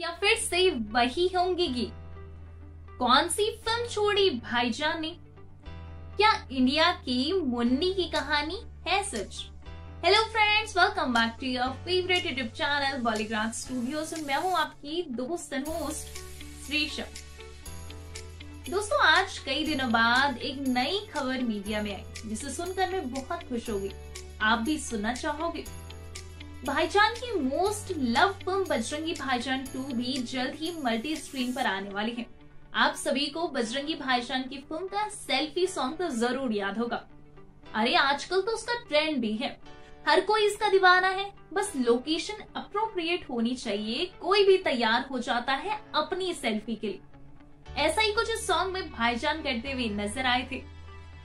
क्या फिर से वही होंगी गी? कौन सी फिल्म छोड़ी भाईजान ने? क्या इंडिया की मुन्नी की कहानी है सच? Hello friends, welcome back to your favourite YouTube channel Bollywood Studios. मैं हूँ आपकी दोस्त एंड होस्ट श्रीशा। दोस्तों, आज कई दिनों बाद एक नई खबर मीडिया में आई जिसे सुनकर मैं बहुत खुश हो गई। आप भी सुनना चाहोगे? भाईजान की मोस्ट लव फिल्म बजरंगी भाईजान 2 भी जल्द ही मल्टी स्क्रीन पर आने वाली है। आप सभी को बजरंगी भाईजान की फिल्म का सेल्फी सॉन्ग तो जरूर याद होगा। अरे आजकल तो उसका ट्रेंड भी है, हर कोई इसका दीवाना है। बस लोकेशन अप्रोप्रिएट होनी चाहिए, कोई भी तैयार हो जाता है अपनी सेल्फी के लिए। ऐसा ही कुछ इस सॉन्ग में भाईजान करते हुए नजर आए थे।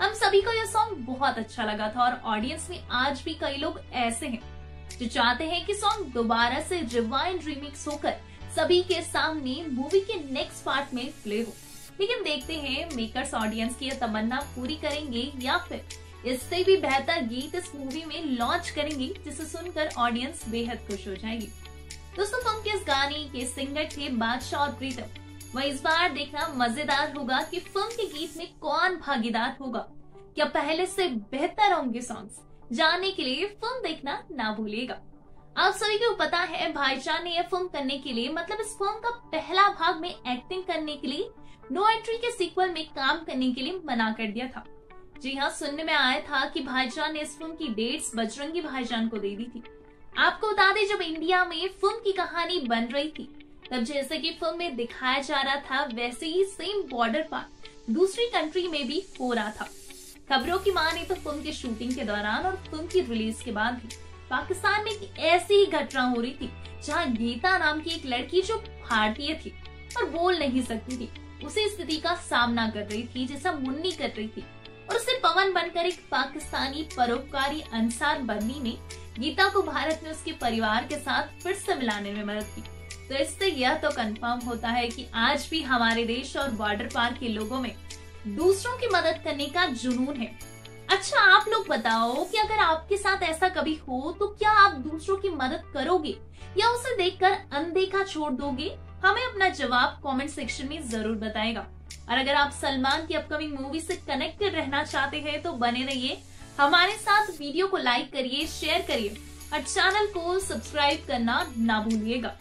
हम सभी को यह सॉन्ग बहुत अच्छा लगा था और ऑडियंस में आज भी कई लोग ऐसे हैं जो चाहते हैं कि सॉन्ग दोबारा से रिवाइंड रीमिक्स होकर सभी के सामने मूवी के नेक्स्ट पार्ट में प्ले हो। लेकिन देखते हैं मेकर्स ऑडियंस की यह तमन्ना पूरी करेंगे या फिर इससे भी बेहतर गीत इस मूवी में लॉन्च करेंगे, जिसे सुनकर ऑडियंस बेहद खुश हो जाएगी। दोस्तों, फिल्म के इस गाने के सिंगर थे बादशाह और प्रीतम। वह इस बार देखना मजेदार होगा कि फिल्म के गीत में कौन भागीदार होगा। क्या पहले से बेहतर होंगे सॉन्ग्स? जानने के लिए फिल्म देखना ना भूलिएगा। आप सभी को पता है भाईजान ने यह फिल्म करने के लिए, मतलब इस फिल्म का पहला भाग में एक्टिंग करने के लिए, नो एंट्री के सीक्वल में काम करने के लिए मना कर दिया था। जी हाँ, सुनने में आया था कि भाईजान ने इस फिल्म की डेट्स बजरंगी भाईजान को दे दी थी। आपको बता दें, जब इंडिया में फिल्म की कहानी बन रही थी तब जैसे की फिल्म में दिखाया जा रहा था वैसे ही सेम बॉर्डर पार दूसरी कंट्री में भी हो रहा था। खबरों की माने तो फिल्म की शूटिंग के दौरान और फिल्म की रिलीज के बाद भी पाकिस्तान में एक ऐसी ही घटना हो रही थी जहां गीता नाम की एक लड़की, जो भारतीय थी और बोल नहीं सकती थी, उसी स्थिति का सामना कर रही थी जैसा मुन्नी कर रही थी। और उसे पवन बनकर एक पाकिस्तानी परोपकारी अंसार बर्नी ने गीता को भारत में उसके परिवार के साथ फिर से मिलाने में मदद की। तो इससे यह तो कन्फर्म होता है कि आज भी हमारे देश और बॉर्डर पार के लोगों में दूसरों की मदद करने का जुनून है। अच्छा, आप लोग बताओ कि अगर आपके साथ ऐसा कभी हो तो क्या आप दूसरों की मदद करोगे या उसे देखकर अनदेखा छोड़ दोगे? हमें अपना जवाब कमेंट सेक्शन में जरूर बताएगा। और अगर आप सलमान की अपकमिंग मूवी से कनेक्टेड रहना चाहते हैं तो बने रहिए हमारे साथ। वीडियो को लाइक करिए, शेयर करिए और चैनल को सब्सक्राइब करना ना भूलिएगा।